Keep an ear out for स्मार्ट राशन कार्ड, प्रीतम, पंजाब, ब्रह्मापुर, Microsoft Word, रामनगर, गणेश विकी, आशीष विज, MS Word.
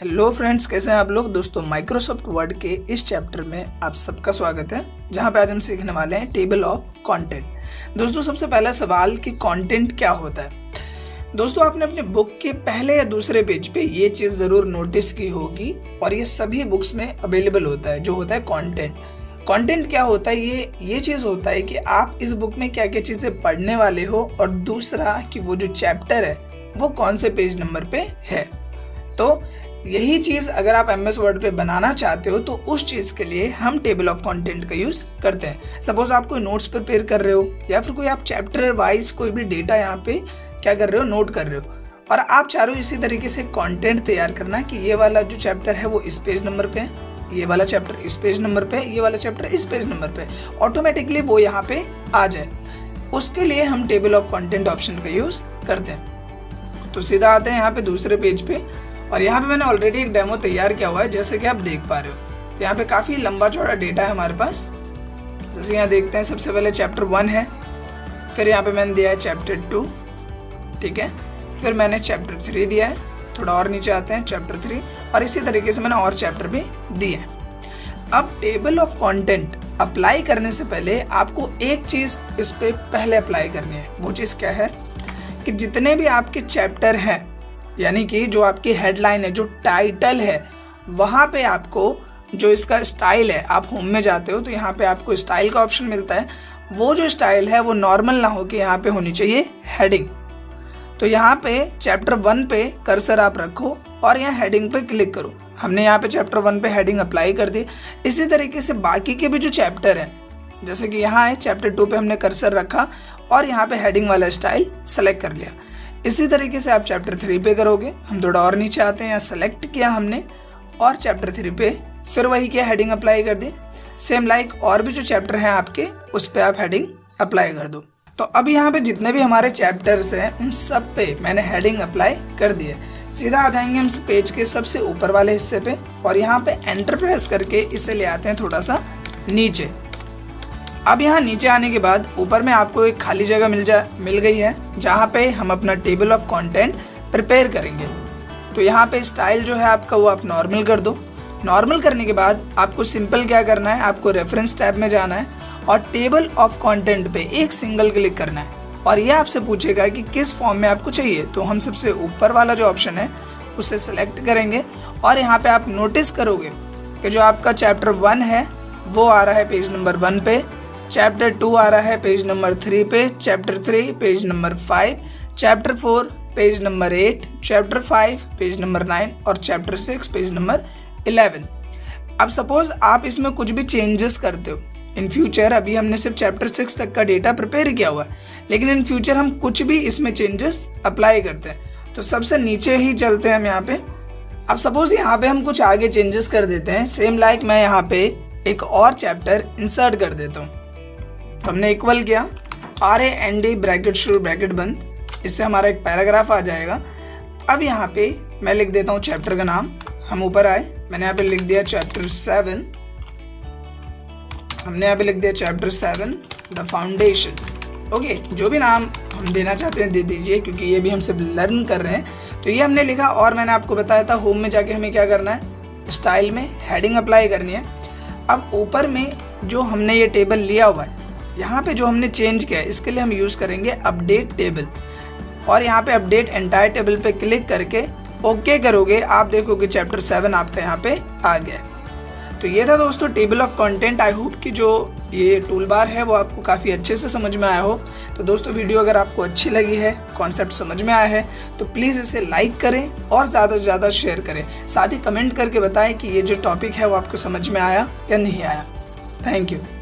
Hello friends, कैसे हैं आप लोग। दोस्तों, माइक्रोसॉफ्ट वर्ड के इस चैप्टर में आप सबका स्वागत है, जहां पे आज हम सीखने वाले हैं टेबल ऑफ कंटेंट। दोस्तों, सबसे पहला सवाल कि कंटेंट क्या होता है। दोस्तों, आपने अपने बुक के पहले या दूसरे पेज पे ये चीज जरूर नोटिस की होगी और ये सभी बुक्स में अवेलेबल होता है, जो होता है कॉन्टेंट। कंटेंट क्या होता है, ये चीज़ होता है कि आप इस बुक में क्या क्या चीज़ें पढ़ने वाले हो, और दूसरा कि वो जो चैप्टर है वो कौन से पेज नंबर पे है। तो यही चीज़ अगर आप MS वर्ड पे बनाना चाहते हो तो उस चीज़ के लिए हम टेबल ऑफ कंटेंट का यूज़ करते हैं। सपोज आप कोई नोट्स प्रिपेयर कर रहे हो या फिर कोई आप चैप्टर वाइज कोई भी डेटा यहाँ पे क्या कर रहे हो, नोट कर रहे हो, और आप चाह रहे हो इसी तरीके से कॉन्टेंट तैयार करना कि ये वाला जो चैप्टर है वो इस पेज नंबर पे है, ये वाला चैप्टर इस पेज नंबर पे, ये वाला चैप्टर इस पेज नंबर पे, ऑटोमेटिकली वो यहाँ पे आ जाए। उसके लिए हम टेबल ऑफ कंटेंट ऑप्शन का यूज़ करते हैं। तो सीधा आते हैं यहाँ पे दूसरे पेज पे, और यहाँ पे मैंने ऑलरेडी एक डेमो तैयार किया हुआ है, जैसे कि आप देख पा रहे हो। तो यहाँ पे काफ़ी लंबा चौड़ा डेटा है हमारे पास। जैसे यहाँ देखते हैं, सबसे पहले चैप्टर 1 है, फिर यहाँ पर मैंने दिया है चैप्टर 2, ठीक है, फिर मैंने चैप्टर 3 दिया है, थोड़ा और नीचे आते हैं चैप्टर 3, और इसी तरीके से मैंने और चैप्टर भी दिए हैं। अब टेबल ऑफ कंटेंट अप्लाई करने से पहले आपको एक चीज़ इस पे पहले अप्लाई करनी है। वो चीज़ क्या है कि जितने भी आपके चैप्टर हैं, यानी कि जो आपकी हेडलाइन है, जो टाइटल है, वहाँ पे आपको जो इसका स्टाइल है, आप होम में जाते हो तो यहाँ पे आपको स्टाइल का ऑप्शन मिलता है। वो जो स्टाइल है वो नॉर्मल ना हो के यहाँ पे होनी चाहिए हेडिंग। तो यहाँ पे चैप्टर 1 पे कर्सर आप रखो और यहाँ हेडिंग पे क्लिक करो। हमने यहाँ पे चैप्टर 1 पे हेडिंग अप्लाई कर दी। इसी तरीके से बाकी के भी जो चैप्टर हैं, जैसे कि यहाँ है चैप्टर 2 पे हमने कर्सर रखा और यहाँ पे हेडिंग वाला स्टाइल सेलेक्ट कर लिया। इसी तरीके से आप चैप्टर 3 पे करोगे। हम थोड़ा और नीचे आते हैं, यहाँ सेलेक्ट किया हमने और चैप्टर 3 पे फिर वही किया, हेडिंग अप्लाई कर दी। सेम लाइक और भी जो चैप्टर हैं आपके, उस पर आप हेडिंग अप्लाई कर दो। तो अब यहाँ पे जितने भी हमारे चैप्टर्स हैं उन सब पे मैंने हेडिंग अप्लाई कर दी है। सीधा आ जाएंगे हम पेज के सबसे ऊपर वाले हिस्से पे, और यहाँ पे एंटर प्रेस करके इसे ले आते हैं थोड़ा सा नीचे। अब यहाँ नीचे आने के बाद ऊपर में आपको एक खाली जगह मिल गई है, जहाँ पे हम अपना टेबल ऑफ कंटेंट प्रिपेयर करेंगे। तो यहाँ पे स्टाइल जो है आपका वो आप नॉर्मल कर दो। नॉर्मल करने के बाद आपको सिंपल क्या करना है, आपको रेफरेंस टैब में जाना है और टेबल ऑफ कंटेंट पे एक सिंगल क्लिक करना है, और ये आपसे पूछेगा कि किस फॉर्म में आपको चाहिए। तो हम सबसे ऊपर वाला जो ऑप्शन है उसे सेलेक्ट करेंगे, और यहाँ पे आप नोटिस करोगे कि जो आपका चैप्टर 1 है वो आ रहा है पेज नंबर 1 पे, चैप्टर 2 आ रहा है पेज नंबर 3 पे, chapter 3 page number 5, chapter 4 page number 8, chapter 5 page number 9 और चैप्टर 6 पेज नंबर 11। अब सपोज आप इसमें कुछ भी चेंजेस करते हो इन फ्यूचर, अभी हमने सिर्फ चैप्टर 6 तक का डेटा प्रिपेयर किया हुआ है, लेकिन इन फ्यूचर हम कुछ भी इसमें चेंजेस अप्लाई करते हैं। तो सबसे नीचे ही चलते हैं हम यहाँ पे। अब सपोज यहाँ पे हम कुछ आगे चेंजेस कर देते हैं। सेम लाइक मैं यहाँ पे एक और चैप्टर इंसर्ट कर देता हूँ। हमने इक्वल किया, RAND ब्रैकेट शुरू ब्रैकेट बंद, इससे हमारा एक पैराग्राफ आ जाएगा। अब यहाँ पे मैं लिख देता हूँ चैप्टर का नाम। हम ऊपर आए, मैंने यहाँ पे लिख दिया चैप्टर 7, हमने यहाँ पे लिख दिया चैप्टर 7 द फाउंडेशन। ओके, जो भी नाम हम देना चाहते हैं दे दीजिए, क्योंकि ये भी हम सब लर्न कर रहे हैं। तो ये हमने लिखा, और मैंने आपको बताया था होम में जाके हमें क्या करना है, स्टाइल में हेडिंग अप्लाई करनी है। अब ऊपर में जो हमने ये टेबल लिया हुआ है, यहाँ पे जो हमने चेंज किया है, इसके लिए हम यूज़ करेंगे अपडेट टेबल, और यहाँ पे अपडेट एंटायर टेबल पे क्लिक करके ओके करोगे, आप देखोगे चैप्टर 7 आपका यहाँ पे आ गया है। तो ये था दोस्तों table of content. I hope कि जो ये टूल बार है वो आपको काफ़ी अच्छे से समझ में आया हो। तो दोस्तों, वीडियो अगर आपको अच्छी लगी है, कॉन्सेप्ट समझ में आया है, तो प्लीज़ इसे लाइक करें और ज़्यादा से ज़्यादा शेयर करें। साथ ही कमेंट करके बताएं कि ये जो टॉपिक है वो आपको समझ में आया या नहीं आया। Thank you.